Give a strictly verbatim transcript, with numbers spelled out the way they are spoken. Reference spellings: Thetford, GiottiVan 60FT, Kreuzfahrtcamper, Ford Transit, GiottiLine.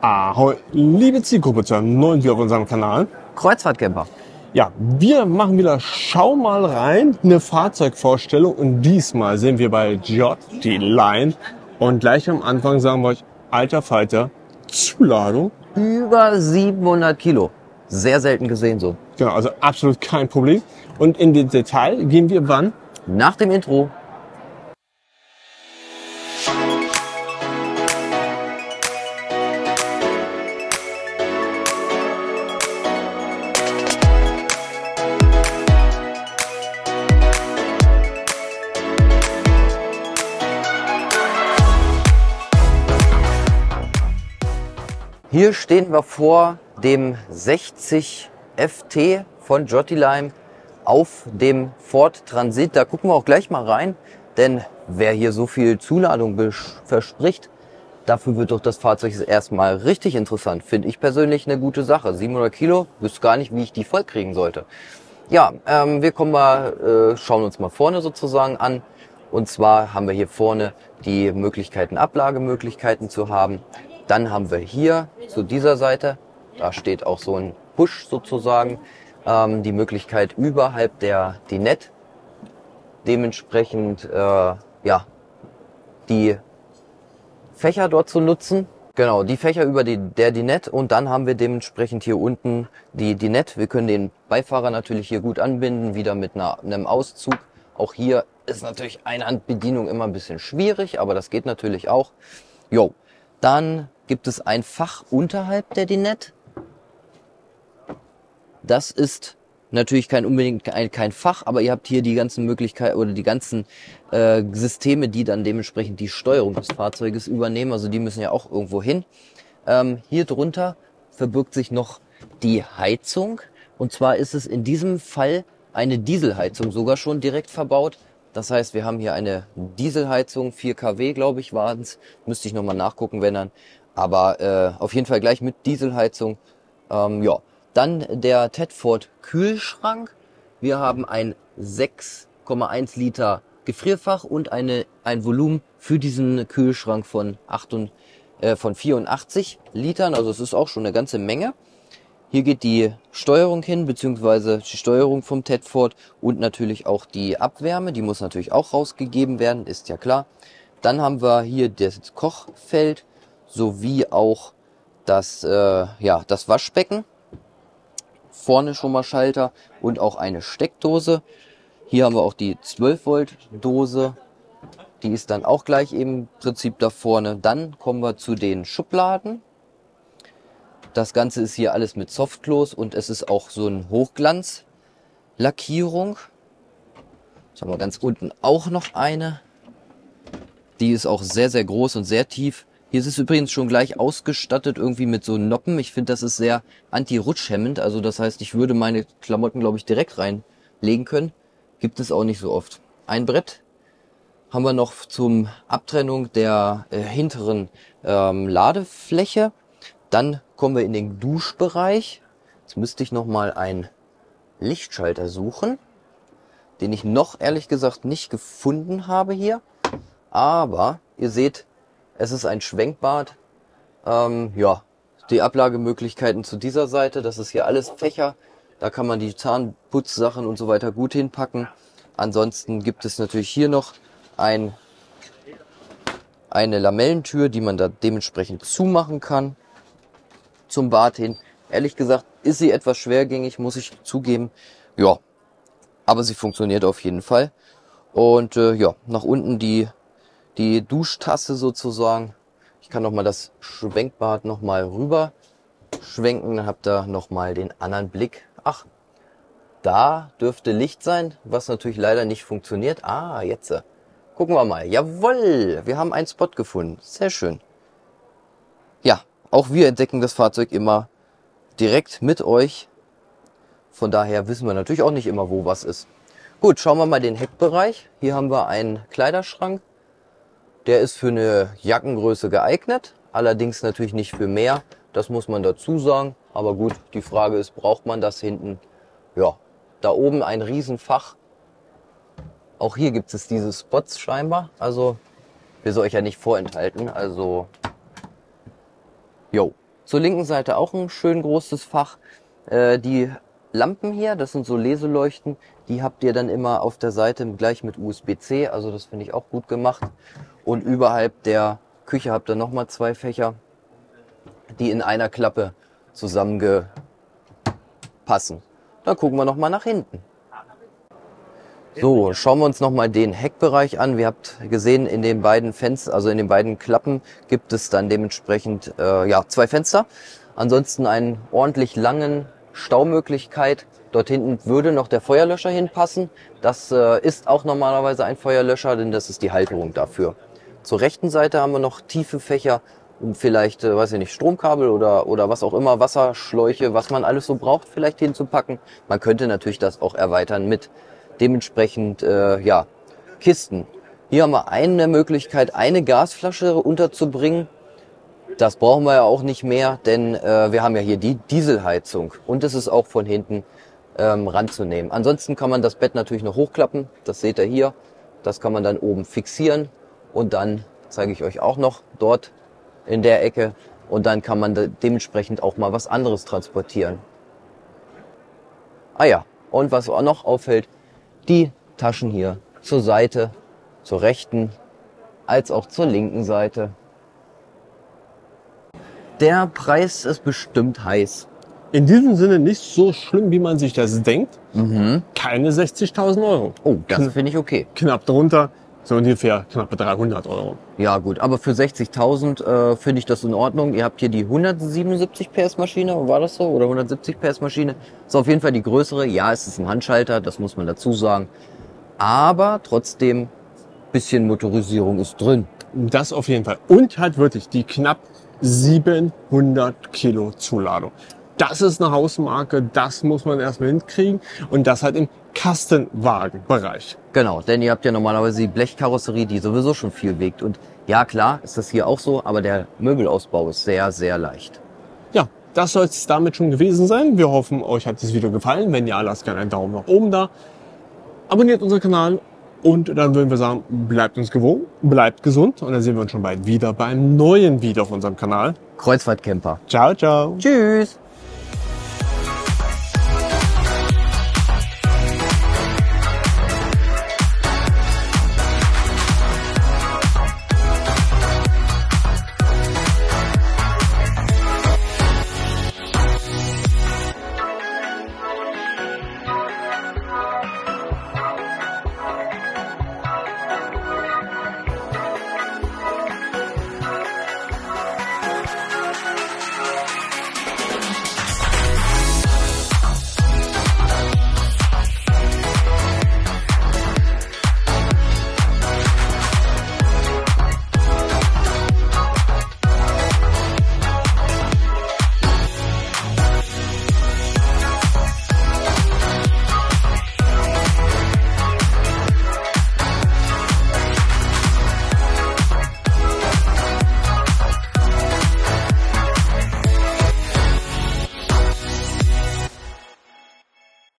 Ahoi, liebe Zielgruppe, zu einem neuen Video auf unserem Kanal. Kreuzfahrtcamper. Ja, wir machen wieder Schau mal rein, eine Fahrzeugvorstellung, und diesmal sind wir bei GiottiLine und gleich am Anfang sagen wir euch, alter Falter, Zuladung. Über siebenhundert Kilo. Sehr selten gesehen so. Genau, also absolut kein Problem. Und in den Detail gehen wir wann? Nach dem Intro. Hier stehen wir vor dem sechzig F T von GiottiLine auf dem Ford Transit. Da gucken wir auch gleich mal rein, denn wer hier so viel Zuladung verspricht, dafür wird doch das Fahrzeug erstmal richtig interessant. Finde ich persönlich eine gute Sache. siebenhundert Kilo, wüsste gar nicht, wie ich die voll kriegen sollte. Ja, ähm, wir kommen mal, äh, schauen uns mal vorne sozusagen an. Und zwar haben wir hier vorne die Möglichkeiten, Ablagemöglichkeiten zu haben. Dann haben wir hier zu dieser Seite, da steht auch so ein Push sozusagen, ähm, die Möglichkeit überhalb der Dinette dementsprechend äh, ja, die Fächer dort zu nutzen. Genau, die Fächer über die, der Dinette, und dann haben wir dementsprechend hier unten die Dinette. Wir können den Beifahrer natürlich hier gut anbinden, wieder mit einer, einem Auszug. Auch hier ist natürlich Einhandbedienung immer ein bisschen schwierig, aber das geht natürlich auch. Jo, dann gibt es ein Fach unterhalb der Dinette. Das ist natürlich kein unbedingt kein, kein Fach, aber ihr habt hier die ganzen Möglichkeiten oder die ganzen äh, Systeme, die dann dementsprechend die Steuerung des Fahrzeuges übernehmen. Also die müssen ja auch irgendwo hin. Ähm, hier drunter verbirgt sich noch die Heizung. Und zwar ist es in diesem Fall eine Dieselheizung sogar schon direkt verbaut. Das heißt, wir haben hier eine Dieselheizung, vier Kilowatt, glaube ich, waren es. Müsste ich nochmal nachgucken, wenn dann. Aber äh, auf jeden Fall gleich mit Dieselheizung. Ähm, ja. Dann der Thetford Kühlschrank. Wir haben ein sechs Komma eins Liter Gefrierfach und eine, ein Volumen für diesen Kühlschrank von, acht und, äh, von vierundachtzig Litern. Also es ist auch schon eine ganze Menge. Hier geht die Steuerung hin, beziehungsweise die Steuerung vom Thetford und natürlich auch die Abwärme. Die muss natürlich auch rausgegeben werden, ist ja klar. Dann haben wir hier das Kochfeld sowie auch das, äh, ja, das Waschbecken. Vorne schon mal Schalter und auch eine Steckdose. Hier haben wir auch die zwölf Volt Dose. Die ist dann auch gleich eben im Prinzip da vorne. Dann kommen wir zu den Schubladen. Das Ganze ist hier alles mit Softgloss und es ist auch so ein Hochglanzlackierung. Jetzt haben wir ganz unten auch noch eine. Die ist auch sehr, sehr groß und sehr tief. Hier ist es übrigens schon gleich ausgestattet irgendwie mit so Noppen. Ich finde, das ist sehr anti-rutschhemmend. Also das heißt, ich würde meine Klamotten, glaube ich, direkt reinlegen können. Gibt es auch nicht so oft. Ein Brett haben wir noch zum Abtrennung der äh, hinteren ähm, Ladefläche. Dann kommen wir in den Duschbereich. Jetzt müsste ich nochmal einen Lichtschalter suchen, den ich noch ehrlich gesagt nicht gefunden habe hier. Aber ihr seht, es ist ein Schwenkbad. Ähm, ja, die Ablagemöglichkeiten zu dieser Seite, das ist hier alles Fächer. Da kann man die Zahnputzsachen und so weiter gut hinpacken. Ansonsten gibt es natürlich hier noch ein, eine Lamellentür, die man da dementsprechend zumachen kann. Zum Bad hin. Ehrlich gesagt ist sie etwas schwergängig, muss ich zugeben. Ja, aber sie funktioniert auf jeden Fall. Und äh, ja, nach unten die die Duschtasse sozusagen. Ich kann nochmal das Schwenkbad nochmal rüber schwenken. Dann habt ihr nochmal den anderen Blick. Ach, da dürfte Licht sein, was natürlich leider nicht funktioniert. Ah, jetzt. Äh, gucken wir mal. Jawohl, wir haben einen Spot gefunden. Sehr schön. Ja. Auch wir entdecken das Fahrzeug immer direkt mit euch. Von daher wissen wir natürlich auch nicht immer, wo was ist. Gut, schauen wir mal den Heckbereich. Hier haben wir einen Kleiderschrank. Der ist für eine Jackengröße geeignet. Allerdings natürlich nicht für mehr. Das muss man dazu sagen. Aber gut, die Frage ist, braucht man das hinten? Ja, da oben ein Riesenfach. Auch hier gibt es diese Spots scheinbar. Also, wir soll euch ja nicht vorenthalten. Also... Jo, Zur linken Seite auch ein schön großes Fach. Äh, die Lampen hier, das sind so Leseleuchten, die habt ihr dann immer auf der Seite gleich mit U S B C, also das finde ich auch gut gemacht. Und überhalb der Küche habt ihr nochmal zwei Fächer, die in einer Klappe zusammengepassen. Dann gucken wir nochmal nach hinten. So, schauen wir uns nochmal den Heckbereich an. Wir habt gesehen, in den beiden Fenster, also in den beiden Klappen gibt es dann dementsprechend äh, ja, zwei Fenster. Ansonsten einen ordentlich langen Staumöglichkeit. Dort hinten würde noch der Feuerlöscher hinpassen. Das äh, ist auch normalerweise ein Feuerlöscher, denn das ist die Halterung dafür. Zur rechten Seite haben wir noch tiefe Fächer, um vielleicht, äh, weiß ich nicht, Stromkabel oder, oder was auch immer, Wasserschläuche, was man alles so braucht, vielleicht hinzupacken. Man könnte natürlich das auch erweitern mit dementsprechend äh, ja, Kisten. Hier haben wir eine Möglichkeit, eine Gasflasche unterzubringen. Das brauchen wir ja auch nicht mehr, denn äh, wir haben ja hier die Dieselheizung und es ist auch von hinten ähm, ranzunehmen. Ansonsten kann man das Bett natürlich noch hochklappen, das seht ihr hier. Das kann man dann oben fixieren und dann zeige ich euch auch noch dort in der Ecke und dann kann man de- dementsprechend auch mal was anderes transportieren. Ah ja, und was auch noch auffällt, die Taschen hier zur Seite, zur rechten als auch zur linken Seite. Der Preis ist bestimmt heiß. In diesem Sinne nicht so schlimm, wie man sich das denkt. Mhm. Keine sechzigtausend Euro. Oh, das finde ich okay. Knapp darunter, so ungefähr knappe dreihundert Euro. Ja gut, aber für sechzigtausend äh, finde ich das in Ordnung. Ihr habt hier die hundertsiebenundsiebzig P S Maschine, war das so? Oder hundertsiebzig P S Maschine. Ist auf jeden Fall die größere. Ja, es ist ein Handschalter, das muss man dazu sagen. Aber trotzdem, bisschen Motorisierung ist drin. Das auf jeden Fall. Und halt wirklich die knapp siebenhundert Kilo Zuladung. Das ist eine Hausmarke, das muss man erstmal hinkriegen und das halt im Kastenwagenbereich. Genau, denn ihr habt ja normalerweise die Blechkarosserie, die sowieso schon viel wiegt und ja klar ist das hier auch so, aber der Möbelausbau ist sehr, sehr leicht. Ja, das soll es damit schon gewesen sein. Wir hoffen, euch hat das Video gefallen. Wenn ja, lasst gerne einen Daumen nach oben da. Abonniert unseren Kanal. Und dann würden wir sagen, bleibt uns gewogen, bleibt gesund und dann sehen wir uns schon bald wieder beim neuen Video auf unserem Kanal. Kreuzfahrtcamper. Ciao, ciao. Tschüss.